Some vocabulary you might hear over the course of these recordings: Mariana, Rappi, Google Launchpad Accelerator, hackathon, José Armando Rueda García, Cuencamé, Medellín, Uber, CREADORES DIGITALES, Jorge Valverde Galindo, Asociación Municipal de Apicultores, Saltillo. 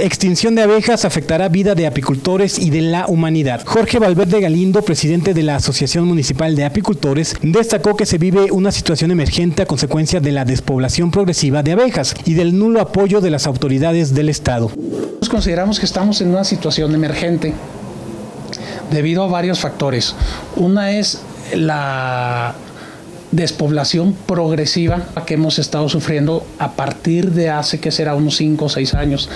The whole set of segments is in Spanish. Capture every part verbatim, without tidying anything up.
Extinción de abejas afectará vida de apicultores y de la humanidad. Jorge Valverde Galindo, presidente de la Asociación Municipal de Apicultores, destacó que se vive una situación emergente a consecuencia de la despoblación progresiva de abejas y del nulo apoyo de las autoridades del Estado. Nosotros consideramos que estamos en una situación emergente debido a varios factores. Una es la despoblación progresiva que hemos estado sufriendo a partir de hace que será unos cinco o seis años.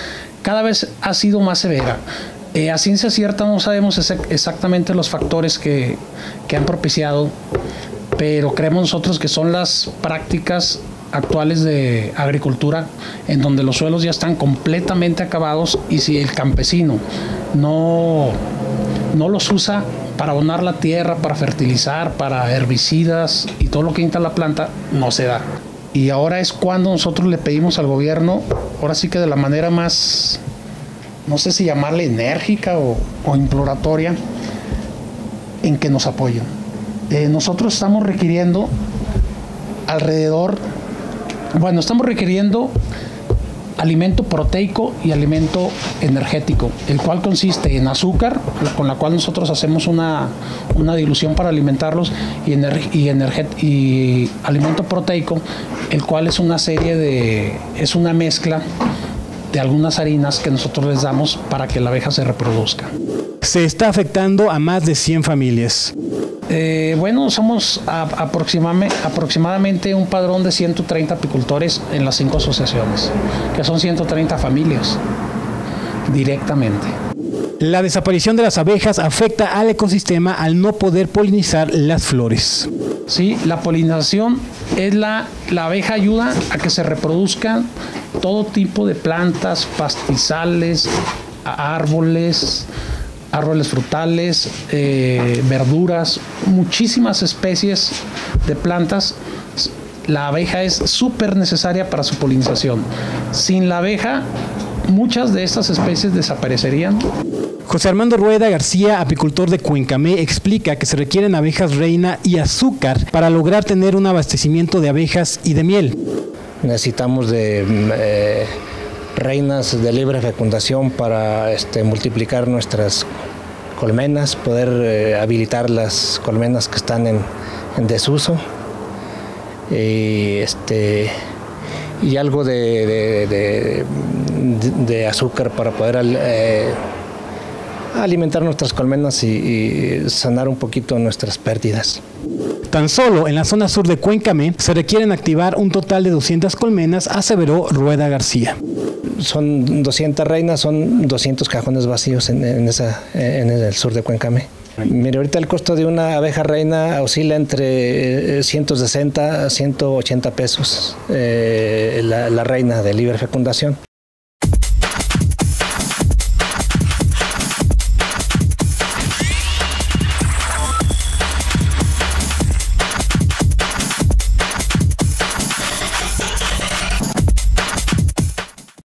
Cada vez ha sido más severa. Eh, a ciencia cierta no sabemos exactamente los factores que, que han propiciado, pero creemos nosotros que son las prácticas actuales de agricultura, en donde los suelos ya están completamente acabados y si el campesino no, no los usa para abonar la tierra, para fertilizar, para herbicidas y todo lo que necesita la planta, no se da. Y ahora es cuando nosotros le pedimos al gobierno, ahora sí que de la manera más, no sé si llamarle enérgica o, o imploratoria, en que nos apoyen. Eh, nosotros estamos requiriendo alrededor, bueno, estamos requiriendo alimento proteico y alimento energético, el cual consiste en azúcar, con la cual nosotros hacemos una, una dilución para alimentarlos, y, ener, y, energet, y alimento proteico, el cual es una serie de, es una mezcla de algunas harinas que nosotros les damos para que la abeja se reproduzca. Se está afectando a más de cien familias. Eh, bueno, somos a, aproximame, aproximadamente un padrón de ciento treinta apicultores en las cinco asociaciones, que son ciento treinta familias directamente. La desaparición de las abejas afecta al ecosistema al no poder polinizar las flores. Sí, la polinización es la, la abeja ayuda a que se reproduzcan todo tipo de plantas, pastizales, árboles, árboles frutales, eh, verduras, muchísimas especies de plantas. La abeja es súper necesaria para su polinización. Sin la abeja, muchas de estas especies desaparecerían. José Armando Rueda García, apicultor de Cuencamé, explica que se requieren abejas reina y azúcar para lograr tener un abastecimiento de abejas y de miel. Necesitamos de eh, reinas de libre fecundación para este, multiplicar nuestras colmenas, poder eh, habilitar las colmenas que están en, en desuso y, este, y algo de, de, de, de, de azúcar para poder eh, alimentar nuestras colmenas y, y sanar un poquito nuestras pérdidas. Tan solo en la zona sur de Cuencamé se requieren activar un total de doscientas colmenas, aseveró Rueda García. Son doscientas reinas, son doscientos cajones vacíos en, en, esa, en el sur de Cuencamé. Mire, ahorita el costo de una abeja reina oscila entre eh, ciento sesenta a ciento ochenta pesos, eh, la, la reina de libre fecundación.